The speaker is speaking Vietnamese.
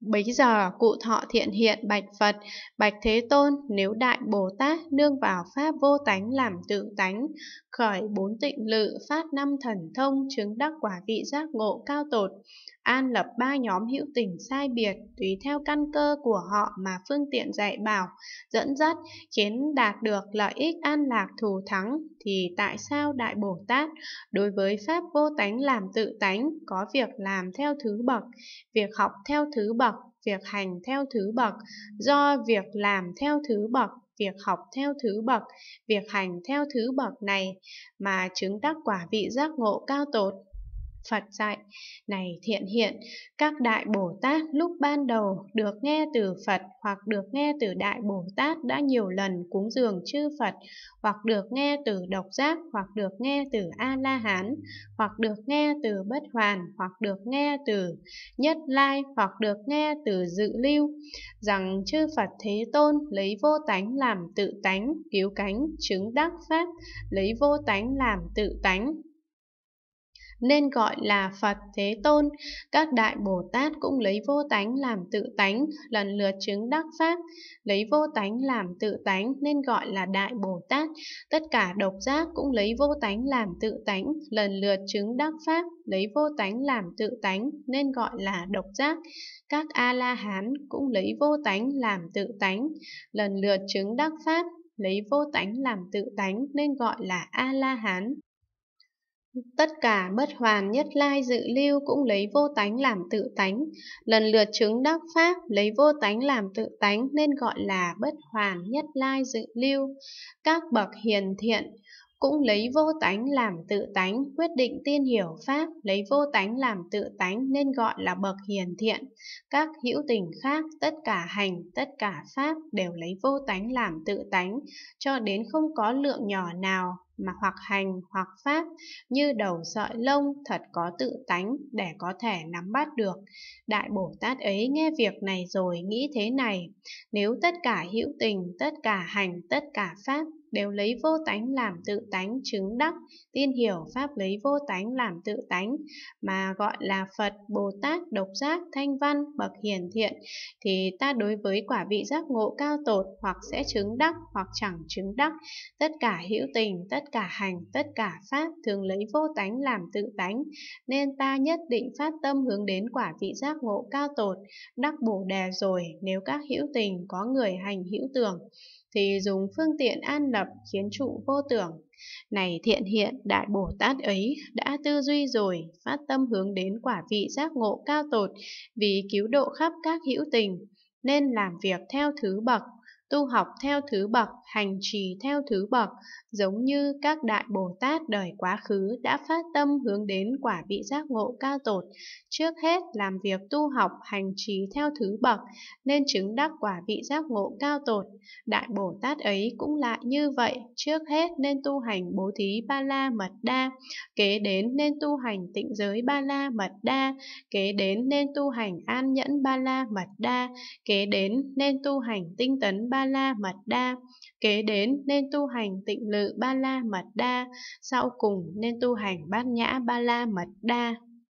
Bấy giờ cụ thọ thiện hiện bạch Phật: Bạch Thế Tôn, nếu Đại Bồ Tát nương vào Pháp vô tánh làm tượng tánh, khởi 4 tịnh lự, phát 5 thần thông, chứng đắc quả vị giác ngộ cao tột, an lập 3 nhóm hữu tình sai biệt, tùy theo căn cơ của họ mà phương tiện dạy bảo, dẫn dắt, khiến đạt được lợi ích an lạc thù thắng, thì tại sao Đại Bồ Tát đối với Pháp vô tánh làm tự tánh có việc làm theo thứ bậc, việc học theo thứ bậc, việc hành theo thứ bậc, do việc làm theo thứ bậc, việc học theo thứ bậc, việc hành theo thứ bậc này mà chứng đắc quả vị giác ngộ cao tột? Phật dạy: Này thiện hiện, các Đại Bồ Tát lúc ban đầu được nghe từ Phật hoặc được nghe từ Đại Bồ Tát đã nhiều lần cúng dường chư Phật, hoặc được nghe từ Độc Giác, hoặc được nghe từ A-La-Hán, hoặc được nghe từ Bất Hoàn, hoặc được nghe từ Nhất Lai, hoặc được nghe từ Dự Lưu, rằng chư Phật Thế Tôn lấy vô tánh làm tự tánh, cứu cánh, chứng đắc Pháp, lấy vô tánh làm tự tánh, nên gọi là Phật Thế Tôn. Các Đại Bồ Tát cũng lấy vô tánh làm tự tánh, lần lượt chứng đắc Pháp, lấy vô tánh làm tự tánh nên gọi là Đại Bồ Tát. Tất cả Độc Giác cũng lấy vô tánh làm tự tánh, lần lượt chứng đắc Pháp, lấy vô tánh làm tự tánh nên gọi là Độc Giác. Các A-La-Hán cũng lấy vô tánh làm tự tánh, lần lượt chứng đắc Pháp, lấy vô tánh làm tự tánh nên gọi là A-La-Hán. Tất cả Bất Hoàn, Nhất Lai, Dự Lưu cũng lấy vô tánh làm tự tánh, lần lượt chứng đắc Pháp, lấy vô tánh làm tự tánh nên gọi là Bất Hoàn, Nhất Lai, Dự Lưu. Các bậc hiền thiện cũng lấy vô tánh làm tự tánh, quyết định tin hiểu Pháp, lấy vô tánh làm tự tánh nên gọi là bậc hiền thiện. Các hữu tình khác, tất cả hành, tất cả Pháp đều lấy vô tánh làm tự tánh, cho đến không có lượng nhỏ nào mà hoặc hành hoặc Pháp như đầu sợi lông thật có tự tánh để có thể nắm bắt được. Đại Bồ Tát ấy nghe việc này rồi nghĩ thế này: nếu tất cả hữu tình, tất cả hành, tất cả Pháp đều lấy vô tánh làm tự tánh chứng đắc, tin hiểu Pháp lấy vô tánh làm tự tánh mà gọi là Phật, Bồ Tát, Độc Giác, Thanh Văn, bậc hiền thiện, thì ta đối với quả vị giác ngộ cao tột hoặc sẽ chứng đắc hoặc chẳng chứng đắc. Tất cả hữu tình, tất cả hành, tất cả Pháp thường lấy vô tánh làm tự tánh, nên ta nhất định phát tâm hướng đến quả vị giác ngộ cao tột. Đắc Bồ Đề rồi, nếu các hữu tình có người hành hữu tưởng, thì dùng phương tiện an lập khiến trụ vô tưởng. Này thiện hiện, Đại Bồ Tát ấy đã tư duy rồi, phát tâm hướng đến quả vị giác ngộ cao tột, vì cứu độ khắp các hữu tình, nên làm việc theo thứ bậc, tu học theo thứ bậc, hành trì theo thứ bậc, giống như các Đại Bồ Tát đời quá khứ đã phát tâm hướng đến quả vị giác ngộ cao tột. Trước hết làm việc tu học, hành trì theo thứ bậc, nên chứng đắc quả vị giác ngộ cao tột. Đại Bồ Tát ấy cũng lại như vậy, trước hết nên tu hành bố thí Ba La Mật Đa, kế đến nên tu hành tịnh giới Ba La Mật Đa, kế đến nên tu hành an nhẫn Ba La Mật Đa, kế đến nên tu hành tinh tấn Ba La Mật Đa, kế đến nên tu hành tịnh lự Ba La Mật Đa, sau cùng nên tu hành bát nhã Ba La Mật Đa.